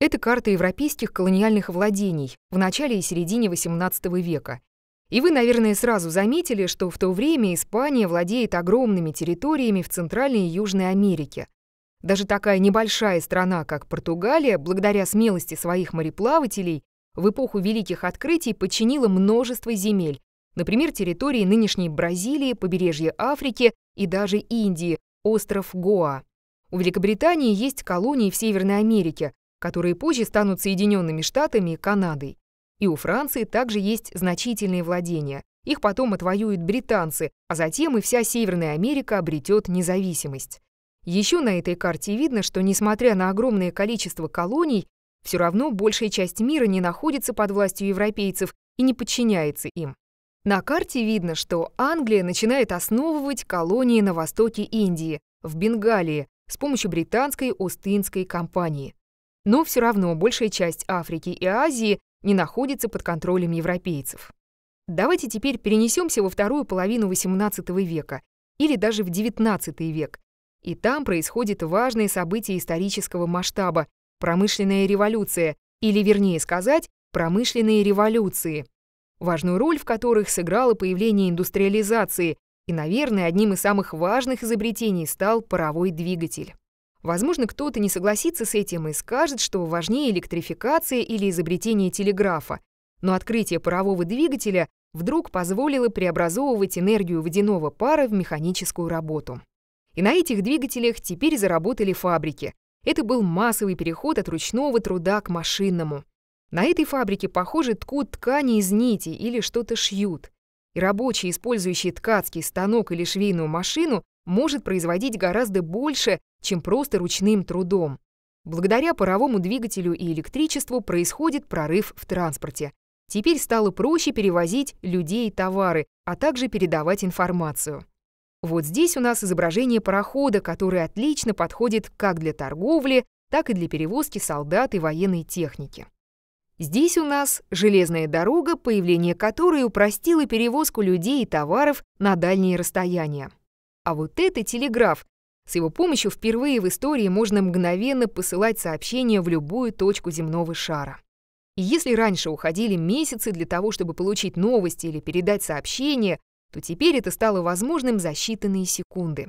Это карта европейских колониальных владений в начале и середине XVIII века. И вы, наверное, сразу заметили, что в то время Испания владеет огромными территориями в Центральной и Южной Америке. Даже такая небольшая страна, как Португалия, благодаря смелости своих мореплавателей, в эпоху Великих Открытий подчинила множество земель, например, территории нынешней Бразилии, побережья Африки и даже Индии, остров Гоа. У Великобритании есть колонии в Северной Америке, которые позже станут Соединенными Штатами и Канадой. И у Франции также есть значительные владения. Их потом отвоюют британцы, а затем и вся Северная Америка обретет независимость. Еще на этой карте видно, что, несмотря на огромное количество колоний, все равно большая часть мира не находится под властью европейцев и не подчиняется им. На карте видно, что Англия начинает основывать колонии на востоке Индии, в Бенгалии, с помощью британской Ост-Индской компании. Но все равно большая часть Африки и Азии не находится под контролем европейцев. Давайте теперь перенесемся во вторую половину XVIII века или даже в XIX век. И там происходит важное событие исторического масштаба – промышленная революция, или, вернее сказать, промышленные революции, важную роль в которых сыграло появление индустриализации, и, наверное, одним из самых важных изобретений стал паровой двигатель. Возможно, кто-то не согласится с этим и скажет, что важнее электрификация или изобретение телеграфа. Но открытие парового двигателя вдруг позволило преобразовывать энергию водяного пара в механическую работу. И на этих двигателях теперь заработали фабрики. Это был массовый переход от ручного труда к машинному. На этой фабрике, похоже, ткут ткани из нитей или что-то шьют. И рабочий, использующий ткацкий станок или швейную машину, может производить гораздо больше, чем просто ручным трудом. Благодаря паровому двигателю и электричеству происходит прорыв в транспорте. Теперь стало проще перевозить людей и товары, а также передавать информацию. Вот здесь у нас изображение парохода, который отлично подходит как для торговли, так и для перевозки солдат и военной техники. Здесь у нас железная дорога, появление которой упростило перевозку людей и товаров на дальние расстояния. А вот это телеграф. С его помощью впервые в истории можно мгновенно посылать сообщения в любую точку земного шара. И если раньше уходили месяцы для того, чтобы получить новости или передать сообщение, то теперь это стало возможным за считанные секунды.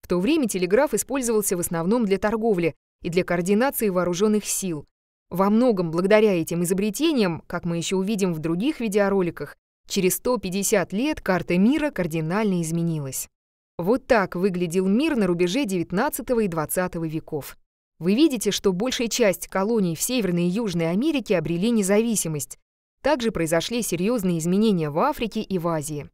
В то время телеграф использовался в основном для торговли и для координации вооруженных сил. Во многом благодаря этим изобретениям, как мы еще увидим в других видеороликах, через 150 лет карта мира кардинально изменилась. Вот так выглядел мир на рубеже XIX и XX веков. Вы видите, что большая часть колоний в Северной и Южной Америке обрели независимость. Также произошли серьезные изменения в Африке и в Азии.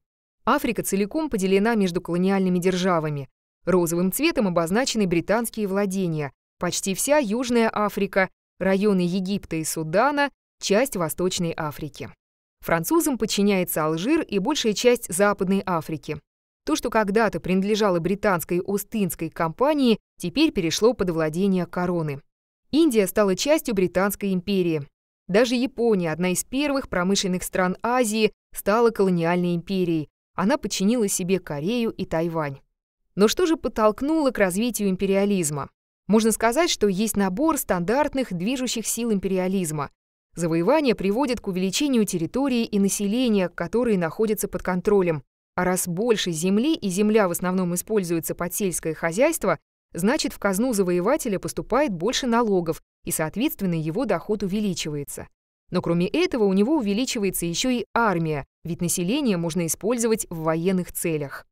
Африка целиком поделена между колониальными державами. Розовым цветом обозначены британские владения, почти вся Южная Африка, районы Египта и Судана, часть Восточной Африки. Французам подчиняется Алжир и большая часть Западной Африки. То, что когда-то принадлежало британской Ост-Индской компании, теперь перешло под владение короны. Индия стала частью Британской империи. Даже Япония, одна из первых промышленных стран Азии, стала колониальной империей. Она подчинила себе Корею и Тайвань. Но что же подтолкнуло к развитию империализма? Можно сказать, что есть набор стандартных движущих сил империализма. Завоевание приводит к увеличению территории и населения, которые находятся под контролем. А раз больше земли, и земля в основном используется под сельское хозяйство, значит, в казну завоевателя поступает больше налогов, и, соответственно, его доход увеличивается. Но кроме этого у него увеличивается еще и армия, ведь население можно использовать в военных целях.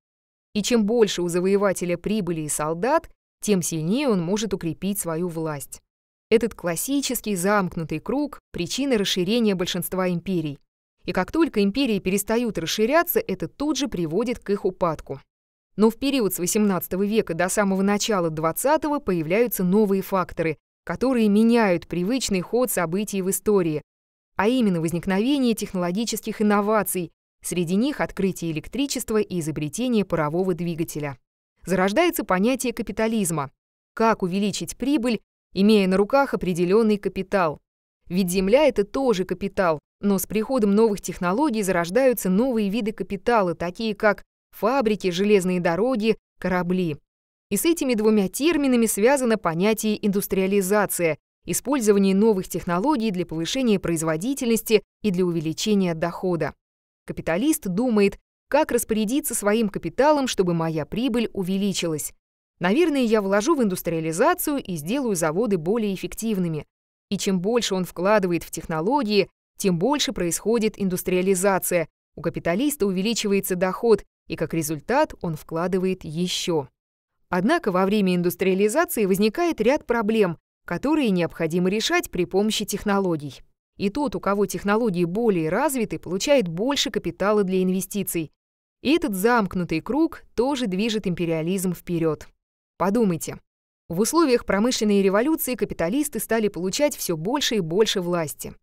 И чем больше у завоевателя прибыли и солдат, тем сильнее он может укрепить свою власть. Этот классический замкнутый круг – причина расширения большинства империй. И как только империи перестают расширяться, это тут же приводит к их упадку. Но в период с XVIII века до самого начала XX появляются новые факторы, которые меняют привычный ход событий в истории, а именно возникновение технологических инноваций, среди них открытие электричества и изобретение парового двигателя. Зарождается понятие капитализма – как увеличить прибыль, имея на руках определенный капитал. Ведь земля – это тоже капитал, но с приходом новых технологий зарождаются новые виды капитала, такие как фабрики, железные дороги, корабли. И с этими двумя терминами связано понятие индустриализация использование новых технологий для повышения производительности и для увеличения дохода. Капиталист думает, как распорядиться своим капиталом, чтобы моя прибыль увеличилась. Наверное, я вложу в индустриализацию и сделаю заводы более эффективными. И чем больше он вкладывает в технологии, тем больше происходит индустриализация. У капиталиста увеличивается доход, и как результат он вкладывает еще. Однако во время индустриализации возникает ряд проблем, которые необходимо решать при помощи технологий. И тот, у кого технологии более развиты, получает больше капитала для инвестиций. И этот замкнутый круг тоже движет империализм вперед. Подумайте. В условиях промышленной революции капиталисты стали получать все больше и больше власти.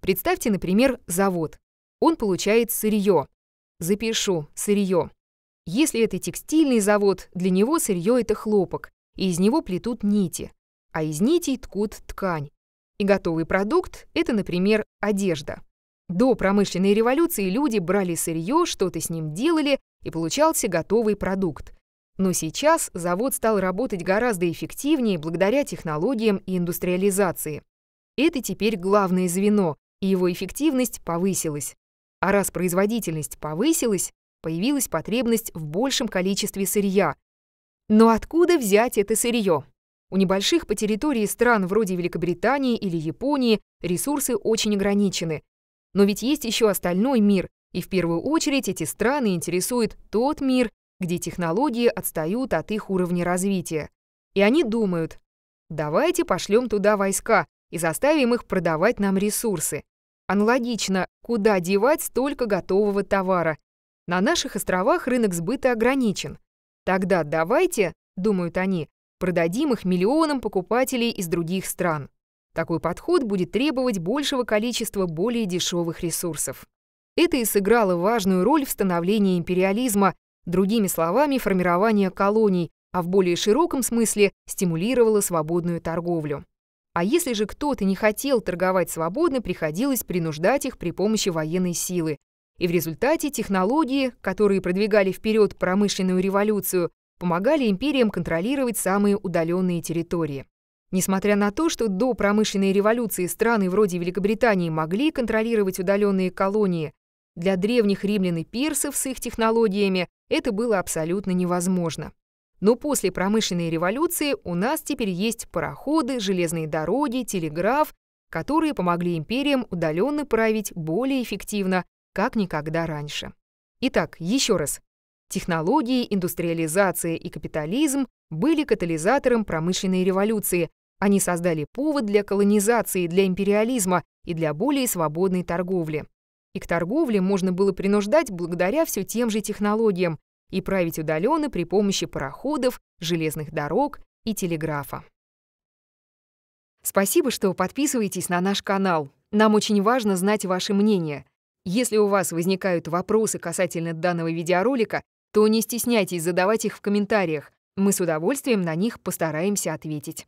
Представьте, например, завод. Он получает сырье. Запишу сырье. Если это текстильный завод, для него сырье – это хлопок, и из него плетут нити, а из нитей ткут ткань. И готовый продукт – это, например, одежда. До промышленной революции люди брали сырье, что-то с ним делали, и получался готовый продукт. Но сейчас завод стал работать гораздо эффективнее благодаря технологиям и индустриализации. Это теперь главное звено, и его эффективность повысилась. А раз производительность повысилась, появилась потребность в большем количестве сырья. Но откуда взять это сырье? У небольших по территории стран вроде Великобритании или Японии ресурсы очень ограничены. Но ведь есть еще остальной мир, и в первую очередь эти страны интересует тот мир, где технологии отстают от их уровня развития. И они думают: давайте пошлем туда войска и заставим их продавать нам ресурсы. Аналогично, куда девать столько готового товара? На наших островах рынок сбыта ограничен. Тогда давайте, думают они, продадим их миллионам покупателей из других стран. Такой подход будет требовать большего количества более дешевых ресурсов. Это и сыграло важную роль в становлении империализма, другими словами, формирование колоний, а в более широком смысле стимулировало свободную торговлю. А если же кто-то не хотел торговать свободно, приходилось принуждать их при помощи военной силы. И в результате технологии, которые продвигали вперед промышленную революцию, помогали империям контролировать самые удаленные территории. Несмотря на то, что до промышленной революции страны вроде Великобритании могли контролировать удаленные колонии, для древних римлян и персов с их технологиями это было абсолютно невозможно. Но после промышленной революции у нас теперь есть пароходы, железные дороги, телеграф, которые помогли империям удаленно править более эффективно, как никогда раньше. Итак, еще раз. Технологии, индустриализация и капитализм были катализатором промышленной революции. Они создали повод для колонизации, для империализма и для более свободной торговли. И к торговле можно было принуждать благодаря все тем же технологиям и править удаленно при помощи пароходов, железных дорог и телеграфа. Спасибо, что подписываетесь на наш канал. Нам очень важно знать ваше мнение. Если у вас возникают вопросы касательно данного видеоролика, то не стесняйтесь задавать их в комментариях. Мы с удовольствием на них постараемся ответить.